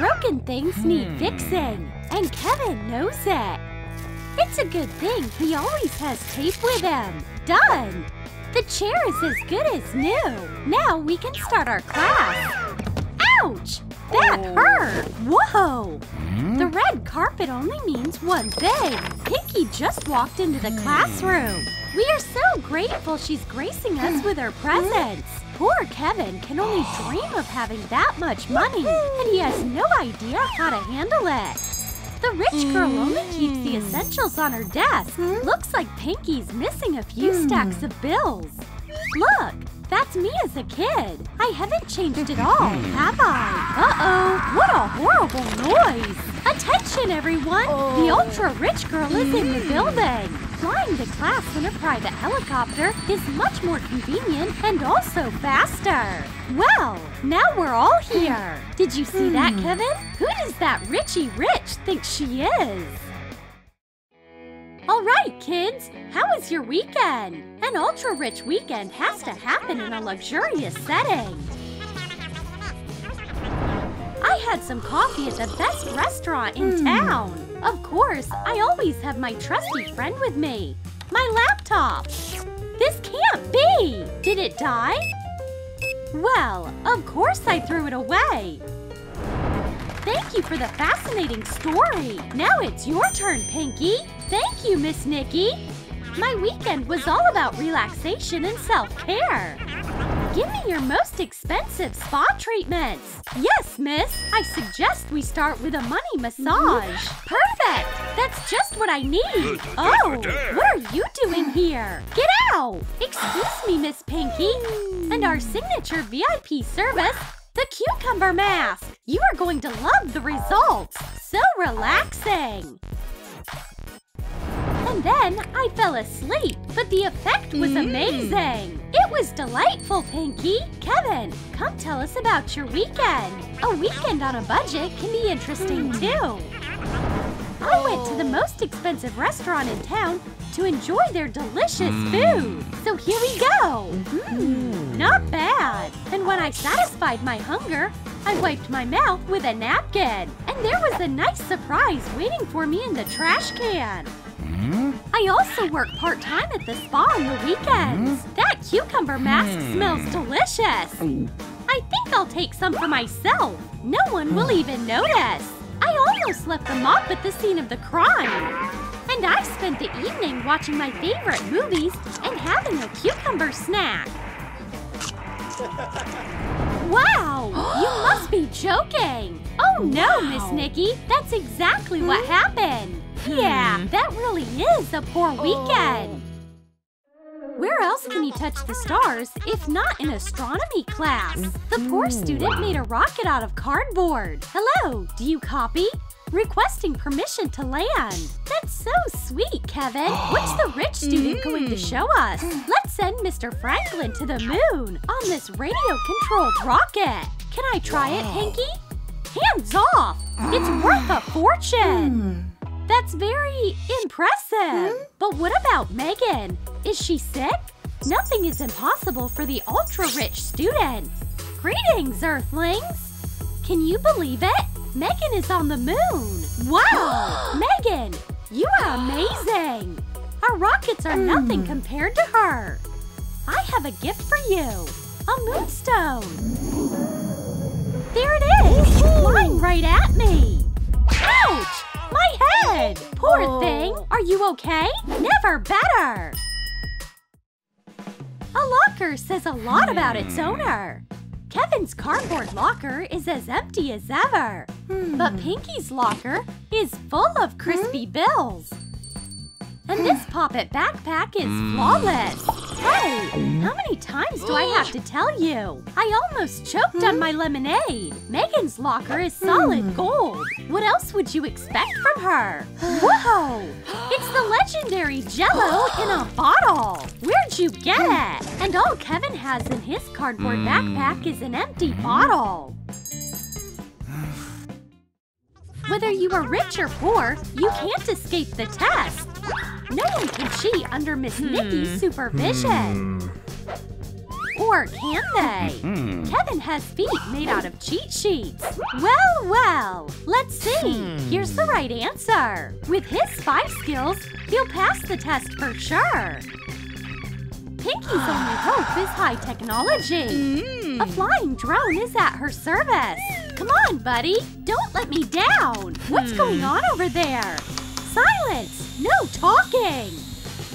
Broken things need fixing, and Kevin knows it. It's a good thing he always has tape with him. Done! The chair is as good as new. Now we can start our class. Ouch! That hurt! Whoa! The red carpet only means one thing. Pinky just walked into the classroom. We are so grateful she's gracing us with her presence. Poor Kevin can only dream of having that much money, and he has no idea how to handle it. The rich girl only keeps the essentials on her desk. Looks like Pinky's missing a few stacks of bills. Look! That's me as a kid. I haven't changed at all, have I? Uh-oh! What a horrible noise! Attention, everyone! The ultra-rich girl is in the building. Flying to class in a private helicopter is much more convenient and also faster. Well, now we're all here. Did you see that, Kevin? Who does that Richie Rich think she is? Alright, kids! How was your weekend? An ultra-rich weekend has to happen in a luxurious setting. I had some coffee at the best restaurant in town. Of course, I always have my trusty friend with me. My laptop! This can't be! Did it die? Well, of course I threw it away. Thank you for the fascinating story. Now it's your turn, Pinky. Thank you, Miss Nikki. My weekend was all about relaxation and self-care. Give me your most expensive spa treatments. Yes, miss. I suggest we start with a money massage. Perfect. That's just what I need. Oh, what are you doing here? Get out. Excuse me, Miss Pinky. And our signature VIP service, the cucumber mask. You are going to love the results. So relaxing. And then I fell asleep, but the effect was amazing! It was delightful, Pinky! Kevin, come tell us about your weekend! A weekend on a budget can be interesting, too! I went to the most expensive restaurant in town to enjoy their delicious food! So here we go! Not bad! And when I satisfied my hunger, I wiped my mouth with a napkin! And there was a nice surprise waiting for me in the trash can! I also work part-time at the spa on the weekends. That cucumber mask smells delicious. I think I'll take some for myself. No one will even notice. I almost left the mop at the scene of the crime. And I spent the evening watching my favorite movies and having a cucumber snack. Wow! You must be joking! Oh no, Miss Nikki! That's exactly what happened! Yeah, that really is a poor weekend! Where else can you touch the stars if not in astronomy class? The poor student made a rocket out of cardboard. Hello, do you copy? Requesting permission to land. That's so sweet, Kevin. What's the rich student going to show us? Let's send Mr. Franklin to the moon on this radio-controlled rocket. Can I try it, Pinky? Hands off! It's worth a fortune. That's very impressive. But what about Megan? Is she sick? Nothing is impossible for the ultra-rich student. Greetings, Earthlings. Can you believe it? Megan is on the moon! Wow! Megan! You are amazing! Our rockets are nothing compared to her! I have a gift for you! A moonstone! There it is! Flying right at me! Ouch! My head! Poor thing! Are you okay? Never better! A locker says a lot about its owner! Kevin's cardboard locker is as empty as ever. But Pinky's locker is full of crispy bills. And this Poppet backpack is flawless. Hey, how many times do I have to tell you? I almost choked on my lemonade. Megan's locker is solid gold. What else would you expect from her? Whoa! It's the legendary Jell-O in a bottle. Where'd you get it? And all Kevin has in his cardboard backpack is an empty bottle. Whether you are rich or poor, you can't escape the test. No one can cheat under Miss Nikki's supervision. Or can they? Kevin has feet made out of cheat sheets. Well, well, let's see. Here's the right answer. With his spy skills, he'll pass the test for sure. Pinky's only hope is high technology. A flying drone is at her service. Come on, buddy. Don't let me down. What's going on over there? Silence. No talking.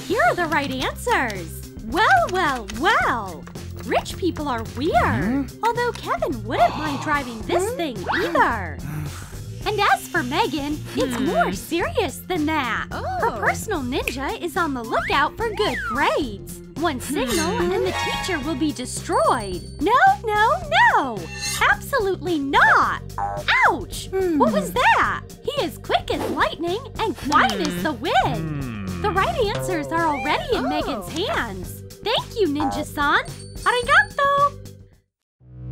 Here are the right answers. Well, well, well. Rich people are weird. Although Kevin wouldn't mind driving this thing either. And as for Megan, it's more serious than that. Her personal ninja is on the lookout for good grades. One signal and the teacher will be destroyed. No, no, no! Absolutely not! Ouch! What was that? He is quick as lightning and quiet as the wind. The right answers are already in Megan's hands. Thank you, Ninja-san! Arigato!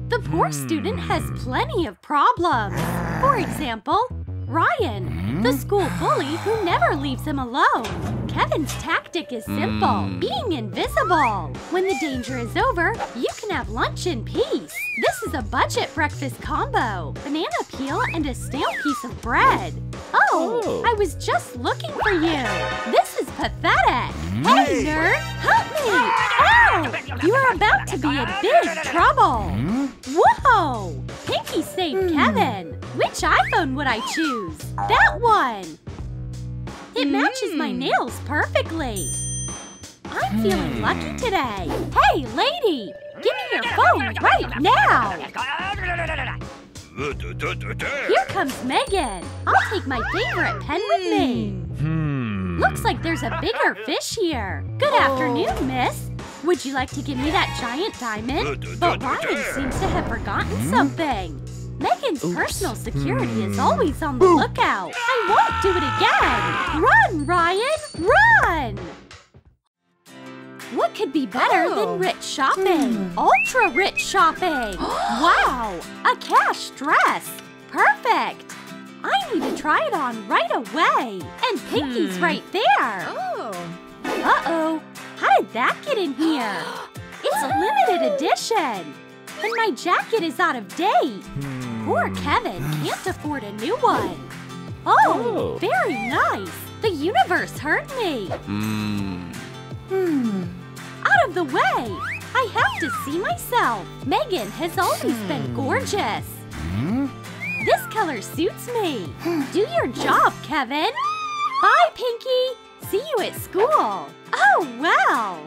The poor student has plenty of problems. For example, Ryan, the school bully who never leaves him alone. Kevin's tactic is simple, being invisible. When the danger is over, you can have lunch in peace. This is a budget breakfast combo, banana peel and a stale piece of bread. Oh, I was just looking for you. This is pathetic. Hey, nerd, help me. Oh, you are about to be in big trouble. Whoa, Pinky saved Kevin. Which iPhone would I choose? That one! It matches my nails perfectly! I'm feeling lucky today! Hey, lady! Give me your phone right now! Here comes Megan! I'll take my favorite pen with me! Looks like there's a bigger fish here! Good afternoon, miss! Would you like to give me that giant diamond? But Ryan seems to have forgotten something! Megan's personal security is always on the lookout. I won't do it again! Run, Ryan! Run! What could be better than rich shopping? Ultra-rich shopping! Wow! A cash dress! Perfect! I need to try it on right away! And Pinky's right there! Uh-oh! How did that get in here? It's a limited edition! And my jacket is out of date! Poor Kevin can't afford a new one. Oh, very nice. The universe heard me. Out of the way. I have to see myself. Megan has always been gorgeous. This color suits me. Do your job, Kevin. Bye, Pinky. See you at school. Oh, wow.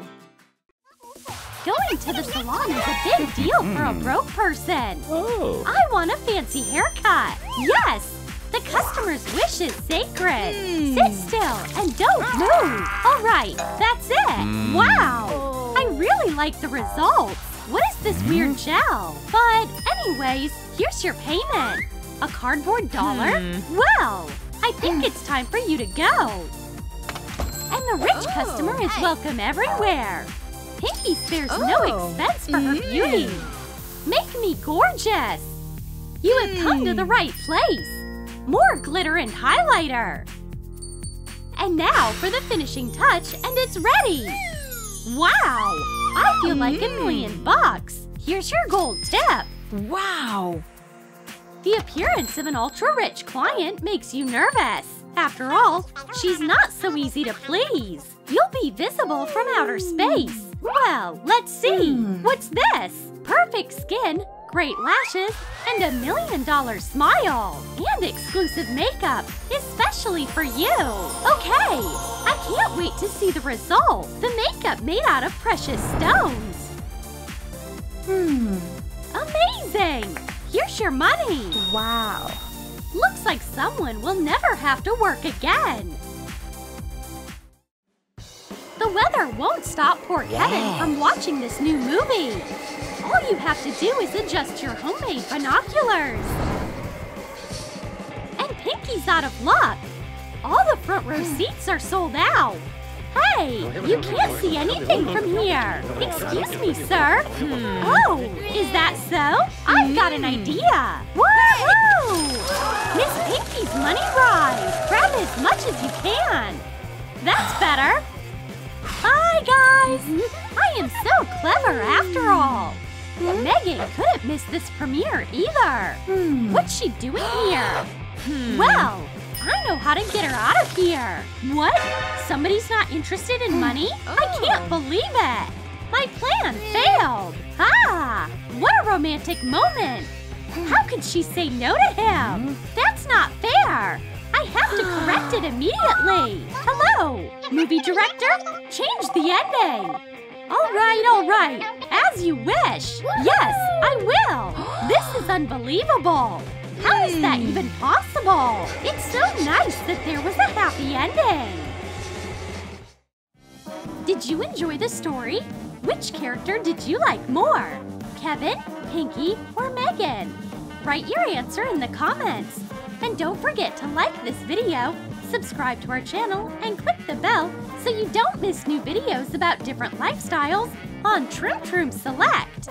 Going to the salon is a big deal for a broke person. I want a fancy haircut. Yes! The customer's wish is sacred. Sit still and don't move. All right, that's it. Wow! I really like the results. What is this weird gel? But anyways, here's your payment. A cardboard dollar? Well, I think it's time for you to go. And the rich customer is welcome everywhere. Pinky spares no expense for her beauty. Make me gorgeous. You have come to the right place. More glitter and highlighter. And now for the finishing touch, and it's ready. Wow, I feel like $1,000,000. Here's your gold tip. Wow. The appearance of an ultra-rich client makes you nervous. After all, she's not so easy to please. You'll be visible from outer space. Well, let's see. What's this? Perfect skin, great lashes, and $1,000,000 smile. And exclusive makeup, especially for you. Okay, I can't wait to see the result. The makeup made out of precious stones. Amazing! Here's your money. Wow. Looks like someone will never have to work again. The weather won't stop poor Kevin from watching this new movie. All you have to do is adjust your homemade binoculars. And Pinky's out of luck. All the front row seats are sold out. Hey, you can't see anything from here. Excuse me, sir. Oh, is that so? I've got an idea. Woohoo! Miss Pinky's money ride. Grab as much as you can. That's better. I guys! I am so clever after all! Megan couldn't miss this premiere either! What's she doing here? Well, I know how to get her out of here! What? Somebody's not interested in money? I can't believe it! My plan failed! Ah! What a romantic moment! How could she say no to him? That's not fair! I have to correct it immediately! Hello, movie director! Change the ending! Alright! As you wish! Yes, I will! This is unbelievable! How is that even possible? It's so nice that there was a happy ending! Did you enjoy the story? Which character did you like more? Kevin, Pinky, or Megan? Write your answer in the comments! And don't forget to like this video, subscribe to our channel, and click the bell so you don't miss new videos about different lifestyles on Troom Troom Select!